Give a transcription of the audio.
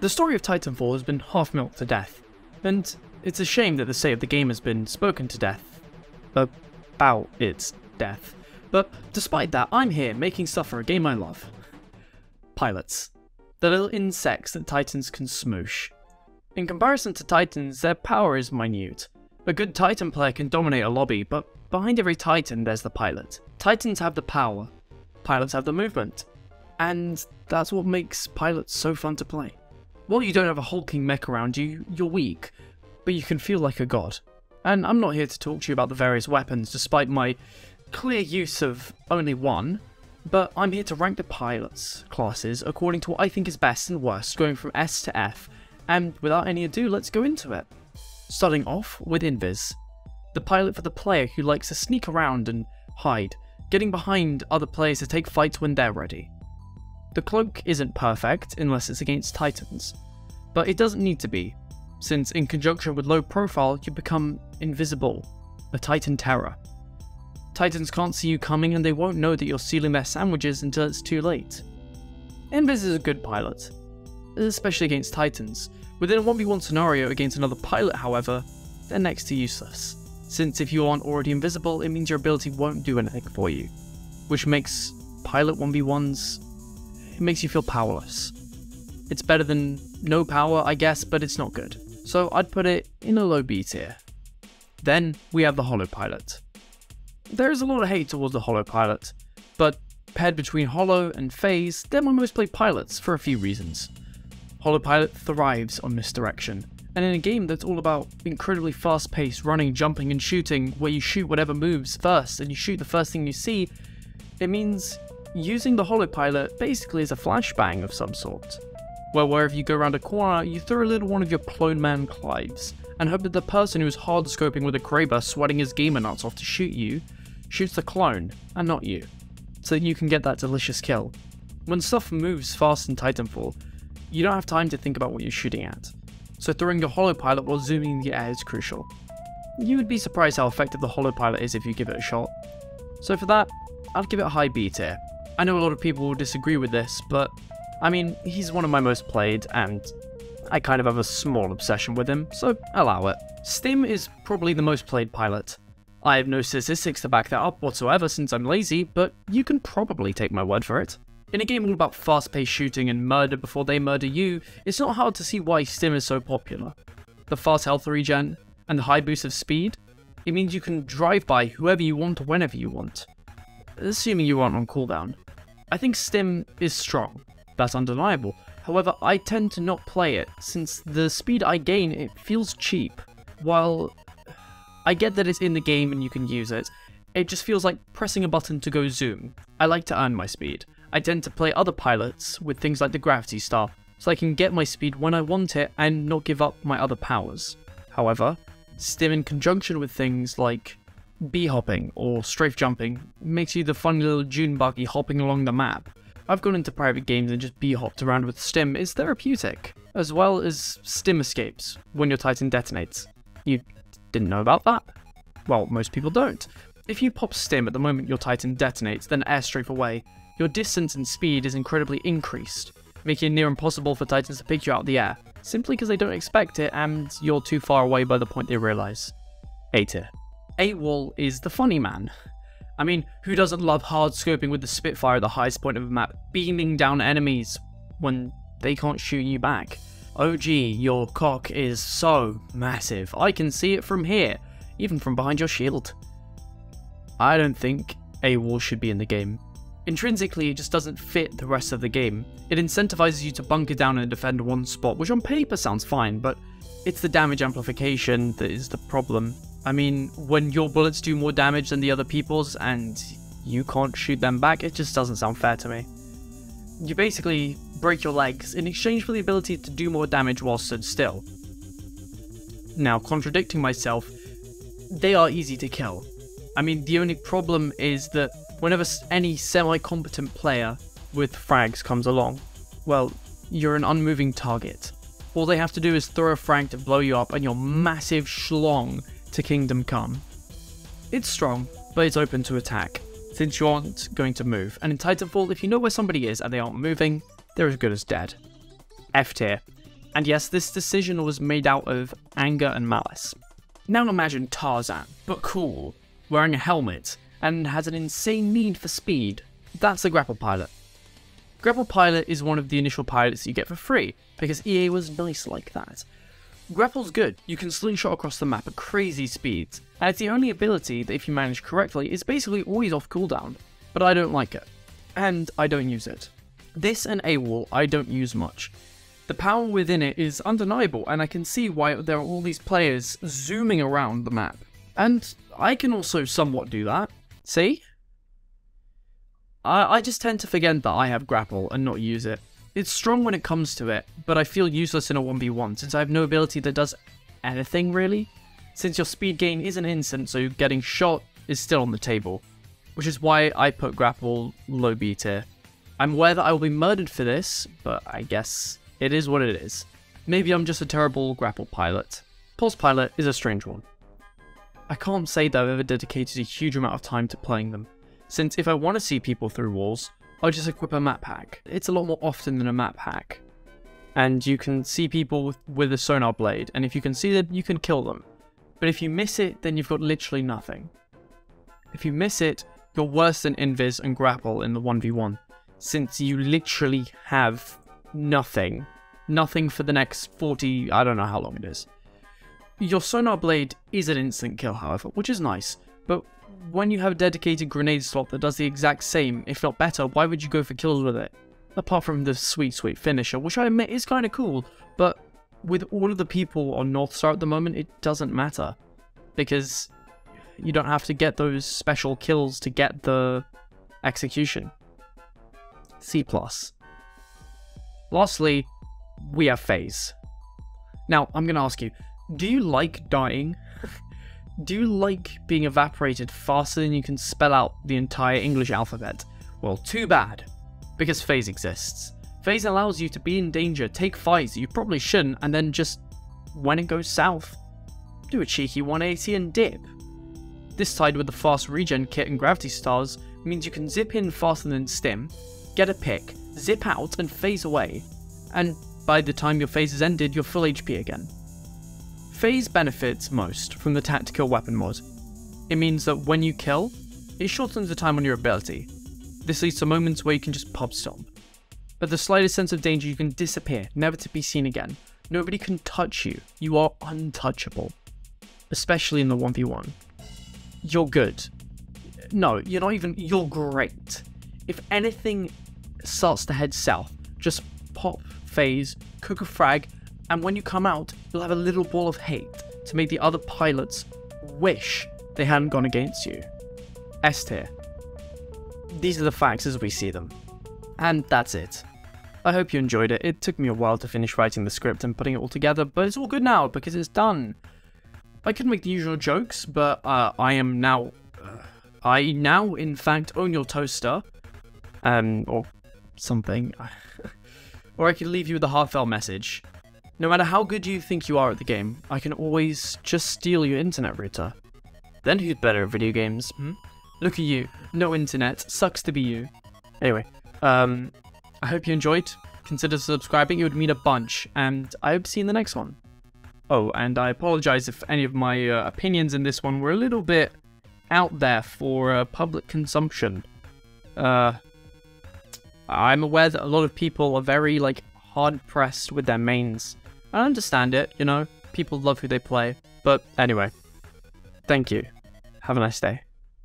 The story of Titanfall has been half-milked to death, and it's a shame that the state of the game has been spoken to death about its death. But despite that, I'm here making stuff for a game I love. Pilots. The little insects that Titans can smoosh. In comparison to Titans, their power is minute. A good Titan player can dominate a lobby, but behind every Titan there's the pilot. Titans have the power, pilots have the movement, and that's what makes pilots so fun to play. While you don't have a hulking mech around you, you're weak, but you can feel like a god. And I'm not here to talk to you about the various weapons, despite my clear use of only one, but I'm here to rank the pilots' classes according to what I think is best and worst, going from S to F, and without any ado, let's go into it. Starting off with Invis, the pilot for the player who likes to sneak around and hide, getting behind other players to take fights when they're ready. The cloak isn't perfect unless it's against Titans, but it doesn't need to be, since in conjunction with low profile you become invisible, a Titan terror. Titans can't see you coming and they won't know that you're stealing their sandwiches until it's too late. Invis is a good pilot, especially against Titans. Within a 1v1 scenario against another pilot, however, they're next to useless, since if you aren't already invisible, it means your ability won't do anything for you, which makes pilot 1v1s... it makes you feel powerless. It's better than no power, I guess, but it's not good, so I'd put it in a low B tier. Then we have the Holo Pilot. There is a lot of hate towards the Holo Pilot, but paired between Holo and Phase, they're my most played pilots for a few reasons. Holo Pilot thrives on misdirection, and in a game that's all about incredibly fast-paced running, jumping and shooting, where you shoot whatever moves first and you shoot the first thing you see, it means using the Holo Pilot basically as a flashbang of some sort, where wherever you go around a corner, you throw a little one of your clone man Clives, and hope that the person who is hard-scoping with a Kraber sweating his gamer nuts off to shoot you, shoots the clone and not you, so that you can get that delicious kill. When stuff moves fast in Titanfall, you don't have time to think about what you're shooting at, so throwing your Holo Pilot while zooming in the air is crucial. You would be surprised how effective the Holo Pilot is if you give it a shot. So for that, I'd give it a high B tier. I know a lot of people will disagree with this, but I mean, he's one of my most played and I kind of have a small obsession with him, so allow it. Stim is probably the most played pilot. I have no statistics to back that up whatsoever since I'm lazy, but you can probably take my word for it. In a game all about fast-paced shooting and murder before they murder you, it's not hard to see why Stim is so popular. The fast health regen, and the high boost of speed, it means you can drive by whoever you want whenever you want, assuming you aren't on cooldown. I think Stim is strong, that's undeniable, however I tend to not play it, since the speed I gain, it feels cheap. While I get that it's in the game and you can use it, it just feels like pressing a button to go zoom. I like to earn my speed. I tend to play other pilots with things like the Gravity Star, so I can get my speed when I want it and not give up my other powers. However, Stim in conjunction with things like B-hopping or strafe jumping makes you the funny little dune buggy hopping along the map. I've gone into private games and just B-hopped around with Stim is therapeutic, as well as Stim escapes when your Titan detonates. You didn't know about that? Well, most people don't. If you pop Stim at the moment your Titan detonates, then airstrafe away, your distance and speed is incredibly increased, making it near impossible for Titans to pick you out of the air, simply because they don't expect it and you're too far away by the point they realise. A tier. AWOL is the funny man. I mean, who doesn't love hard scoping with the Spitfire at the highest point of a map, beaming down enemies when they can't shoot you back? Oh gee, your cock is so massive, I can see it from here, even from behind your shield. I don't think AWOL should be in the game. Intrinsically, it just doesn't fit the rest of the game. It incentivizes you to bunker down and defend one spot, which on paper sounds fine, but it's the damage amplification that is the problem. I mean, when your bullets do more damage than the other people's and you can't shoot them back, it just doesn't sound fair to me. You basically break your legs in exchange for the ability to do more damage while stood still. Now, contradicting myself, they are easy to kill. I mean, the only problem is that whenever any semi-competent player with frags comes along, well, you're an unmoving target. All they have to do is throw a frag to blow you up and you're massive schlong to Kingdom Come. It's strong, but it's open to attack, since you aren't going to move, and in Titanfall, if you know where somebody is and they aren't moving, they're as good as dead. F tier. And yes, this decision was made out of anger and malice. Now imagine Tarzan, but cool, wearing a helmet, and has an insane need for speed. That's a Grapple Pilot. Grapple Pilot is one of the initial pilots you get for free, because EA was nice like that. Grapple's good, you can slingshot across the map at crazy speeds, and it's the only ability that if you manage correctly is basically always off cooldown, but I don't like it, and I don't use it. This and AWOL I don't use much. The power within it is undeniable, and I can see why there are all these players zooming around the map. And I can also somewhat do that. See? I just tend to forget that I have grapple and not use it. It's strong when it comes to it, but I feel useless in a 1v1 since I have no ability that does anything really. Since your speed gain isn't instant, so getting shot is still on the table. Which is why I put grapple low B tier. I'm aware that I will be murdered for this, but I guess it is what it is. Maybe I'm just a terrible grapple pilot. Pulse Pilot is a strange one. I can't say that I've ever dedicated a huge amount of time to playing them, since if I want to see people through walls, I'll just equip a map hack. It's a lot more often than a map hack. And you can see people with a sonar blade, and if you can see them, you can kill them. But if you miss it, then you've got literally nothing. If you miss it, you're worse than Invis and Grapple in the 1v1. Since you literally have nothing. Nothing for the next 40, I don't know how long it is. Your sonar blade is an instant kill, however, which is nice. But when you have a dedicated grenade slot that does the exact same, if not better, why would you go for kills with it? Apart from the sweet, sweet finisher, which I admit is kind of cool, but with all of the people on Northstar at the moment, it doesn't matter. Because you don't have to get those special kills to get the execution. C+. Lastly, we have phase. Now, I'm going to ask you, do you like dying? Do you like being evaporated faster than you can spell out the entire English alphabet? Well, too bad, because phase exists. Phase allows you to be in danger, take fights that you probably shouldn't, and then just, when it goes south, do a cheeky 180 and dip. This tied with the fast regen kit and gravity stars means you can zip in faster than Stim, get a pick, zip out and phase away, and by the time your phase is ended, you're full HP again. Phase benefits most from the Tactical Weapon Mod. It means that when you kill, it shortens the time on your ability. This leads to moments where you can just pub stomp. At the slightest sense of danger, you can disappear, never to be seen again. Nobody can touch you. You are untouchable. Especially in the 1v1. You're good. No, you're not even, you're great. If anything starts to head south, just pop phase, cook a frag, and when you come out, you'll have a little ball of hate to make the other pilots wish they hadn't gone against you. S tier. These are the facts as we see them. And that's it. I hope you enjoyed it. It took me a while to finish writing the script and putting it all together, but it's all good now because it's done. I couldn't make the usual jokes, but I now in fact own your toaster. Or something. Or I could leave you with a heartfelt message. No matter how good you think you are at the game, I can always just steal your internet router. Then who's better at video games, hmm? Look at you. No internet. Sucks to be you. Anyway, I hope you enjoyed. Consider subscribing. It would mean a bunch. And I hope to see you in the next one. Oh, and I apologize if any of my opinions in this one were a little bit out there for public consumption. I'm aware that a lot of people are very, like, hard-pressed with their mains. I understand it, you know, people love who they play. But anyway, thank you. Have a nice day.